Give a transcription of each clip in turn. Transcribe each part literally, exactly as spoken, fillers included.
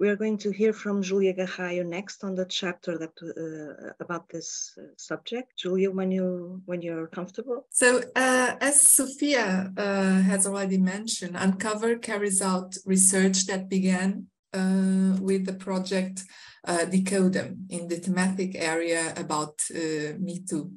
We are going to hear from Julia Garraio next on the chapter that uh, about this subject. Julia, when you when you're comfortable. So, uh, as Sophia uh, has already mentioned, Uncover carries out research that began uh, with the project uh, Decodem in the thematic area about uh, Me Too.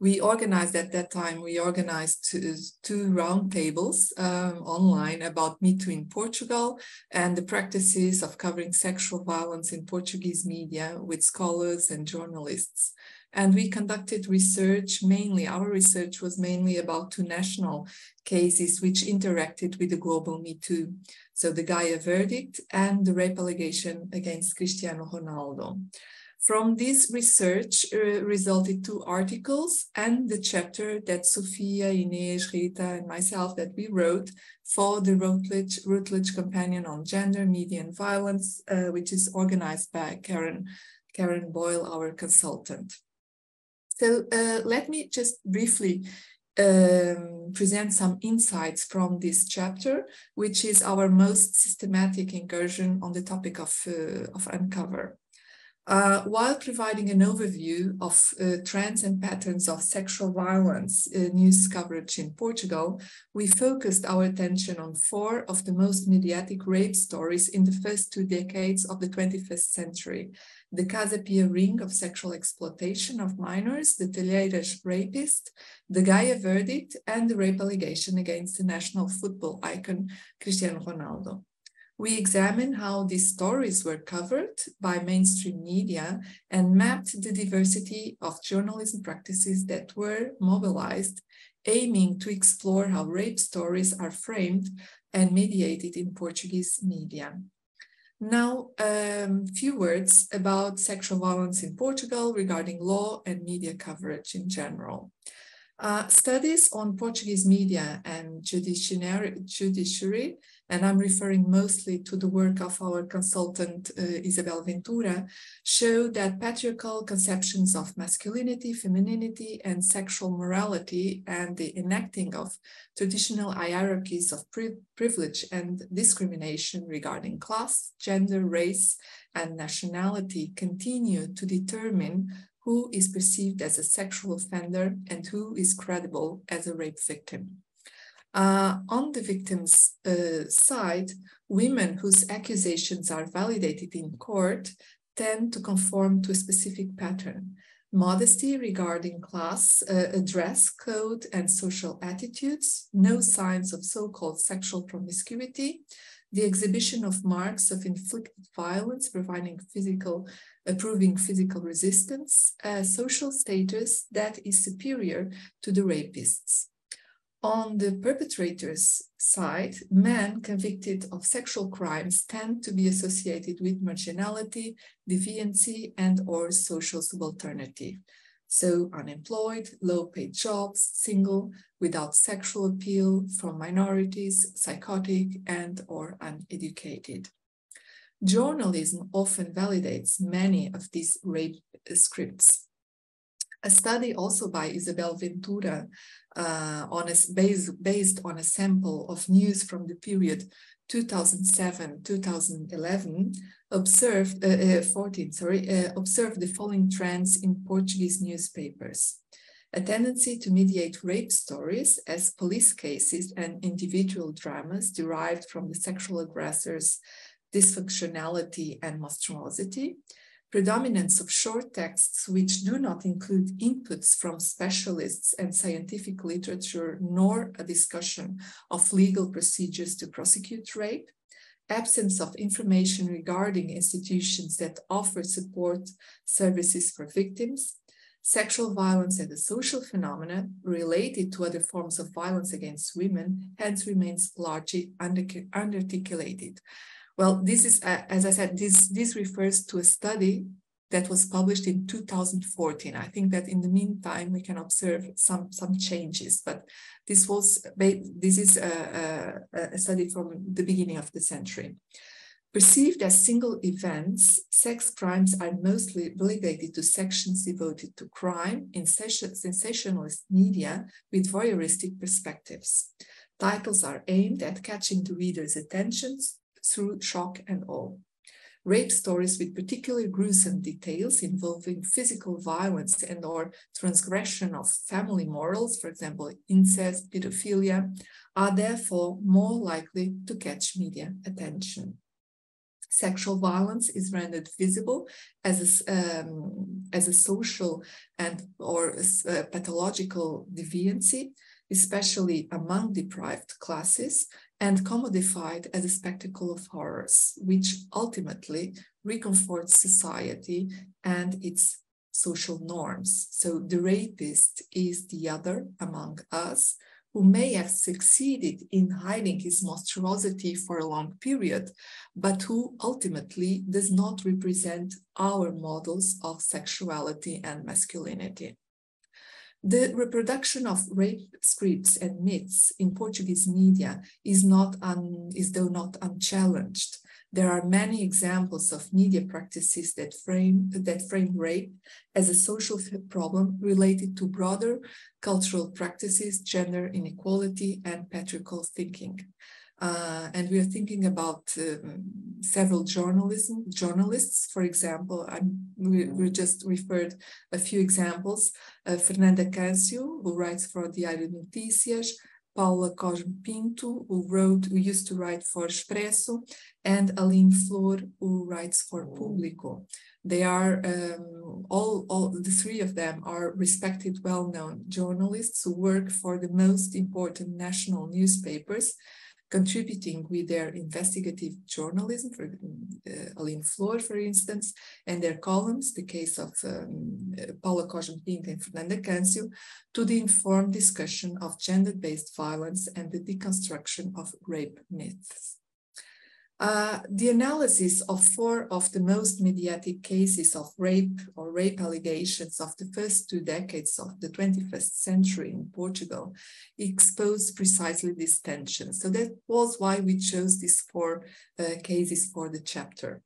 We organized at that time, we organized two, two roundtables um, online about Me Too in Portugal and the practices of covering sexual violence in Portuguese media with scholars and journalists. And we conducted research mainly, our research was mainly about two national cases which interacted with the global Me Too. So the Gaia verdict and the rape allegation against Cristiano Ronaldo. From this research uh, resulted two articles and the chapter that Sophia, Inês, Rita, and myself that we wrote for the Routledge, Routledge Companion on Gender, Media, and Violence, uh, which is organized by Karen, Karen Boyle, our consultant. So uh, let me just briefly Um, present some insights from this chapter, which is our most systematic incursion on the topic of, uh, of Uncover. Uh, while providing an overview of uh, trends and patterns of sexual violence uh, news coverage in Portugal, we focused our attention on four of the most mediatic rape stories in the first two decades of the twenty-first century. The Casa Pia Ring of Sexual Exploitation of Minors, the Telheiras Rapist, the Gaia verdict, and the rape allegation against the national football icon Cristiano Ronaldo. We examined how these stories were covered by mainstream media and mapped the diversity of journalism practices that were mobilized, aiming to explore how rape stories are framed and mediated in Portuguese media. Now, a um, few words about sexual violence in Portugal regarding law and media coverage in general. Uh, studies on Portuguese media and judiciary, judiciary, and I'm referring mostly to the work of our consultant uh, Isabel Ventura, show that patriarchal conceptions of masculinity, femininity, and sexual morality and the enacting of traditional hierarchies of pri privilege and discrimination regarding class, gender, race, and nationality continue to determine who is perceived as a sexual offender and who is credible as a rape victim. Uh, on the victim's uh, side, women whose accusations are validated in court tend to conform to a specific pattern. Modesty regarding class, uh, dress code, and social attitudes, no signs of so-called sexual promiscuity, the exhibition of marks of inflicted violence, providing physical, uh, proving physical resistance, a social status that is superior to the rapists. On the perpetrator's side, men convicted of sexual crimes tend to be associated with marginality, deviancy, and or social subalternity. So unemployed, low-paid jobs, single, without sexual appeal, from minorities, psychotic, and or uneducated. Journalism often validates many of these rape scripts. A study also by Isabel Ventura uh, on a, based, based on a sample of news from the period two thousand seven to two thousand eleven observed, uh, uh, fourteen, sorry, uh, observed the following trends in Portuguese newspapers. A tendency to mediate rape stories as police cases and individual dramas derived from the sexual aggressor's dysfunctionality and monstrosity. Predominance of short texts which do not include inputs from specialists and scientific literature, nor a discussion of legal procedures to prosecute rape, absence of information regarding institutions that offer support services for victims, sexual violence as a social phenomena related to other forms of violence against women, hence remains largely unarticulated. Well, this is, uh, as I said, this, this refers to a study that was published in two thousand fourteen. I think that in the meantime, we can observe some, some changes, but this, was, this is a, a, a study from the beginning of the century. Perceived as single events, sex crimes are mostly relegated to sections devoted to crime in sensationalist media with voyeuristic perspectives. Titles are aimed at catching the reader's attentions through shock and awe. rape stories with particularly gruesome details involving physical violence and or transgression of family morals, for example, incest, pedophilia, are therefore more likely to catch media attention. Sexual violence is rendered visible as a, um, as a social and or a pathological deviancy, especially among deprived classes, and commodified as a spectacle of horrors, which ultimately reconforts society and its social norms. So the rapist is the other among us, who may have succeeded in hiding his monstrosity for a long period, but who ultimately does not represent our models of sexuality and masculinity. The reproduction of rape scripts and myths in Portuguese media is, not un, is though not unchallenged. There are many examples of media practices that frame, that frame rape as a social problem related to broader cultural practices, gender inequality, and patriarchal thinking. Uh, and we are thinking about um, several journalism, journalists, for example, I'm, we, we just referred a few examples, uh, Fernanda Cancio, who writes for Diário de Notícias, Paula Cosme Pinto, who wrote, who used to write for Expresso, and Aline Flor, who writes for Público. They are, um, all, all the three of them are respected, well-known journalists who work for the most important national newspapers, contributing with their investigative journalism, for uh, Aline Flor, for instance, and their columns, the case of um, Paula Cosme Pinto and Fernanda Cancio, to the informed discussion of gender-based violence and the deconstruction of rape myths. Uh, the analysis of four of the most mediatic cases of rape or rape allegations of the first two decades of the twenty-first century in Portugal exposed precisely this tension. So that was why we chose these four uh, cases for the chapter.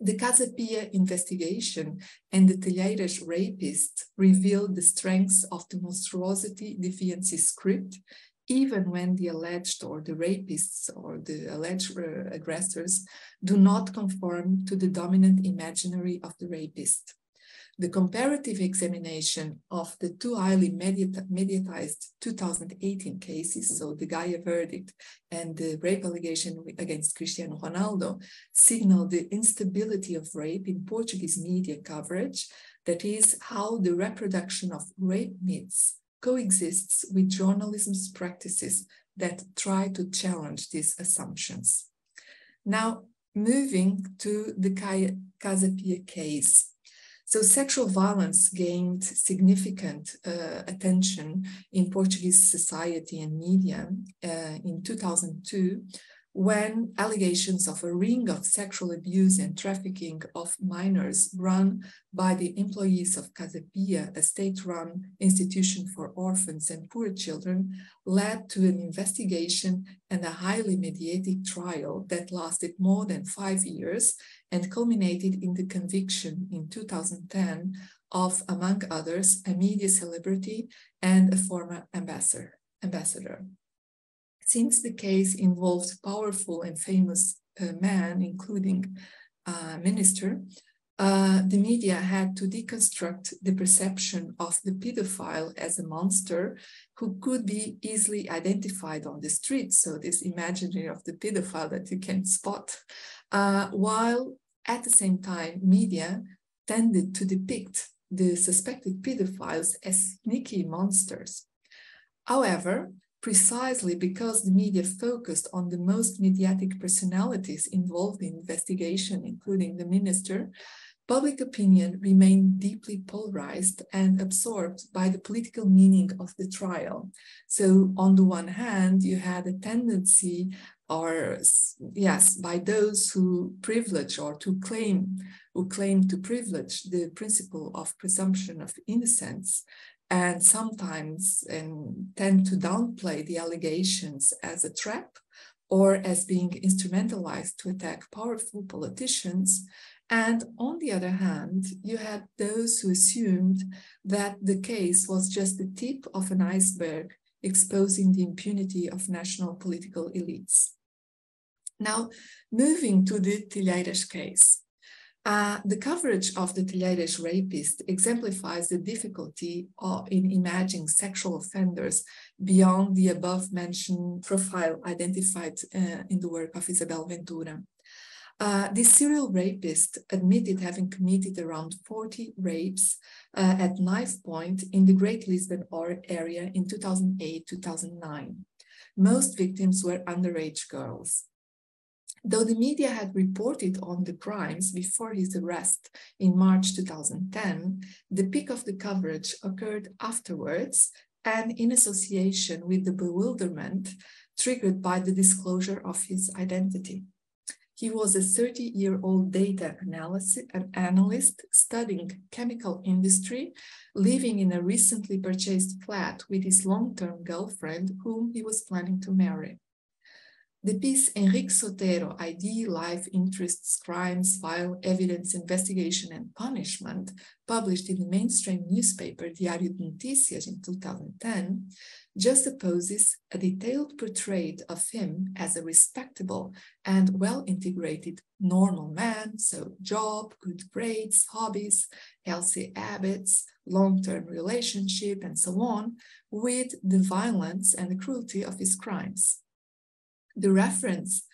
The Casa Pia investigation and the Telheiras Rapist revealed the strengths of the monstrosity deviancy script, even when the alleged or the rapists or the alleged aggressors do not conform to the dominant imaginary of the rapist. The comparative examination of the two highly mediatized two thousand eighteen cases, so the Gaia verdict and the rape allegation against Cristiano Ronaldo, signal the instability of rape in Portuguese media coverage, that is, how the reproduction of rape myths coexists with journalism's practices that try to challenge these assumptions. Now, moving to the Casa Pia case. So sexual violence gained significant uh, attention in Portuguese society and media uh, in two thousand two, when allegations of a ring of sexual abuse and trafficking of minors run by the employees of Casa Pia, a state-run institution for orphans and poor children, led to an investigation and a highly mediatic trial that lasted more than five years and culminated in the conviction in two thousand ten of, among others, a media celebrity and a former ambassador. ambassador. Since the case involved powerful and famous uh, men, including uh, minister, uh, the media had to deconstruct the perception of the pedophile as a monster who could be easily identified on the street. So this imaginary of the pedophile that you can spot, uh, while at the same time, media tended to depict the suspected pedophiles as sneaky monsters. However, precisely because the media focused on the most mediatic personalities involved in the investigation, including the minister, public opinion remained deeply polarized and absorbed by the political meaning of the trial. So on the one hand, you had a tendency, or yes, by those who privilege or to claim, who claim to privilege the principle of presumption of innocence, and sometimes and tend to downplay the allegations as a trap or as being instrumentalized to attack powerful politicians. And on the other hand, you had those who assumed that the case was just the tip of an iceberg exposing the impunity of national political elites. Now, moving to the Telheiras case. Uh, the coverage of the Telheiras rapist exemplifies the difficulty of, in imagining sexual offenders beyond the above-mentioned profile identified uh, in the work of Isabel Ventura. Uh, this serial rapist admitted having committed around forty rapes uh, at knife point in the Great Lisbon area in two thousand eight to two thousand nine. Most victims were underage girls. Though the media had reported on the crimes before his arrest in March two thousand ten, the peak of the coverage occurred afterwards and in association with the bewilderment triggered by the disclosure of his identity. He was a thirty-year-old data analysis, an analyst studying chemical industry, living in a recently purchased flat with his long-term girlfriend, whom he was planning to marry. The piece Enrique Sotero, I D, Life, Interests, Crimes, File, Evidence, Investigation, and Punishment, published in the mainstream newspaper Diário de Notícias in two thousand ten, juxtaposes a detailed portrait of him as a respectable and well-integrated normal man, so job, good grades, hobbies, healthy habits, long-term relationship, and so on, with the violence and the cruelty of his crimes. The reference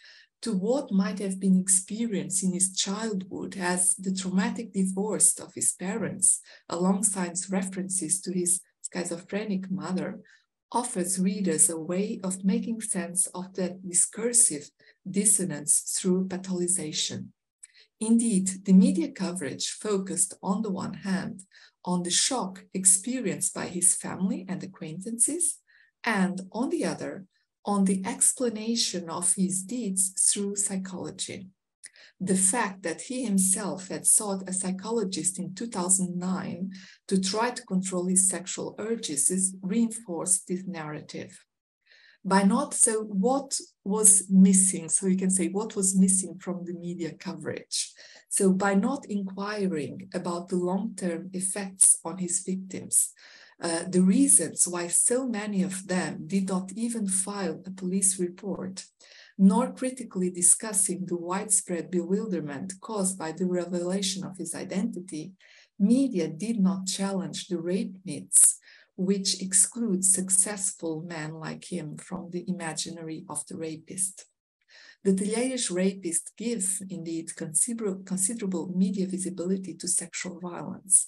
to what might have been experienced in his childhood as the traumatic divorce of his parents, alongside references to his schizophrenic mother, offers readers a way of making sense of that discursive dissonance through pathologization. Indeed, the media coverage focused, on the one hand, on the shock experienced by his family and acquaintances, and on the other, on the explanation of his deeds through psychology. The fact that he himself had sought a psychologist in two thousand nine to try to control his sexual urges reinforced this narrative. By not, so what was missing? So you can say what was missing from the media coverage. So by not inquiring about the long-term effects on his victims, Uh, the reasons why so many of them did not even file a police report, nor critically discussing the widespread bewilderment caused by the revelation of his identity, media did not challenge the rape myths, which exclude successful men like him from the imaginary of the rapist. The Telheiras rapist give, indeed, considerable, considerable media visibility to sexual violence.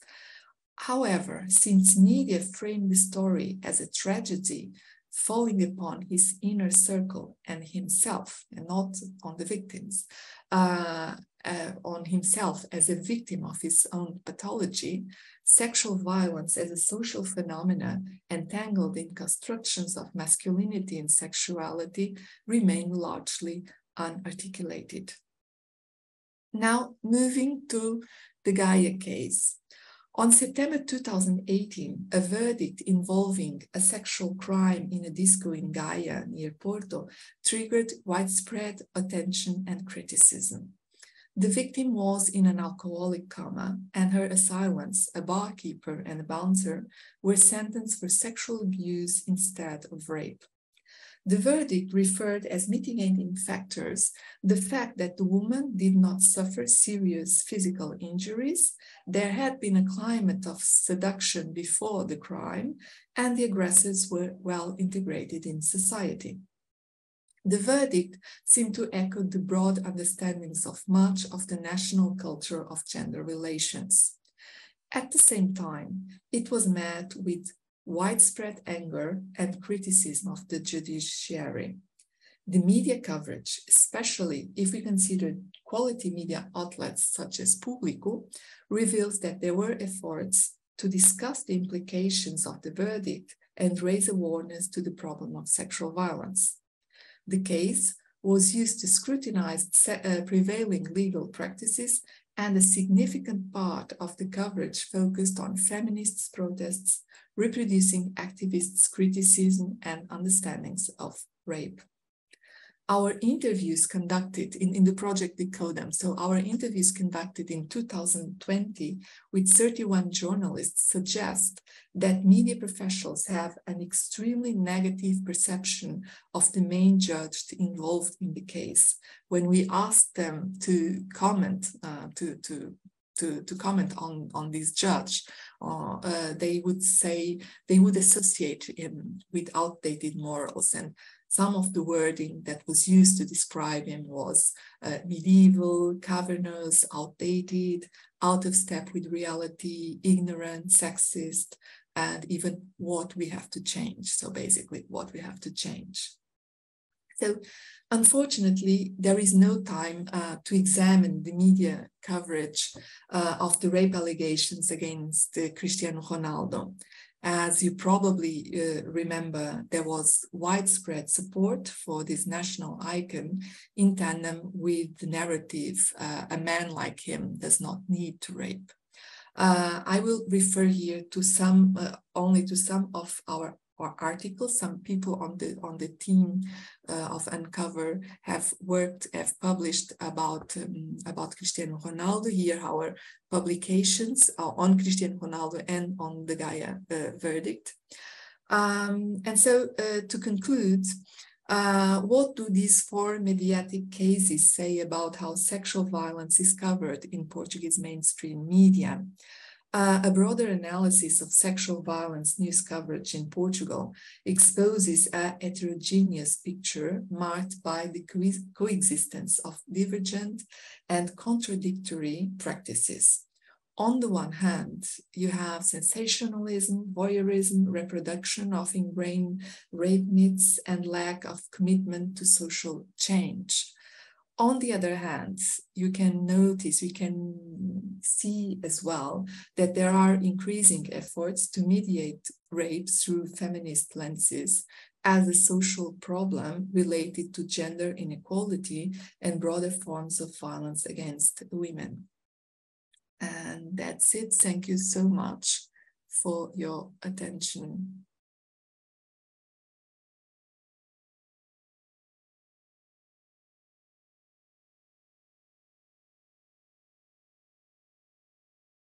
However, since media framed the story as a tragedy falling upon his inner circle and himself, and not on the victims, uh, uh, on himself as a victim of his own pathology, sexual violence as a social phenomena entangled in constructions of masculinity and sexuality remained largely unarticulated. Now, moving to the Gaia case. On September two thousand eighteen, a verdict involving a sexual crime in a disco in Gaia near Porto triggered widespread attention and criticism. The victim was in an alcoholic coma, and her assailants, a barkeeper and a bouncer, were sentenced for sexual abuse instead of rape. The verdict referred as mitigating factors the fact that the woman did not suffer serious physical injuries, there had been a climate of seduction before the crime, and the aggressors were well integrated in society. The verdict seemed to echo the broad understandings of much of the national culture of gender relations. At the same time, it was met with widespread anger and criticism of the judiciary. The media coverage, especially if we consider quality media outlets such as Público, reveals that there were efforts to discuss the implications of the verdict and raise awareness to the problem of sexual violence. The case was used to scrutinize prevailing legal practices, and a significant part of the coverage focused on feminists' protests, reproducing activists' criticism and understandings of rape. our interviews conducted in, in the project Decodem. So our interviews conducted in two thousand twenty with thirty-one journalists suggest that media professionals have an extremely negative perception of the main judge involved in the case. When we asked them to comment, uh, to, to To, to comment on, on this judge, uh, uh, they would say they would associate him with outdated morals. And some of the wording that was used to describe him was uh, medieval, cavernous, outdated, out of step with reality, ignorant, sexist, and even what we have to change. So basically what we have to change. So unfortunately, there is no time uh, to examine the media coverage uh, of the rape allegations against uh, Cristiano Ronaldo. As you probably uh, remember, there was widespread support for this national icon in tandem with the narrative, uh, a man like him does not need to rape. Uh, I will refer here to some, uh, only to some of our or articles. Some people on the on the team uh, of Uncover have worked, have published about um, about Cristiano Ronaldo. Here our publications are on Cristiano Ronaldo and on the Gaia uh, verdict. Um, and so uh, to conclude, uh, what do these four mediatic cases say about how sexual violence is covered in Portuguese mainstream media? Uh, a broader analysis of sexual violence news coverage in Portugal exposes a heterogeneous picture marked by the co coexistence of divergent and contradictory practices. On the one hand, you have sensationalism, voyeurism, reproduction of ingrained rape myths, and lack of commitment to social change. On the other hand, you can notice, we can see as well that there are increasing efforts to mediate rape through feminist lenses as a social problem related to gender inequality and broader forms of violence against women. And that's it. Thank you so much for your attention.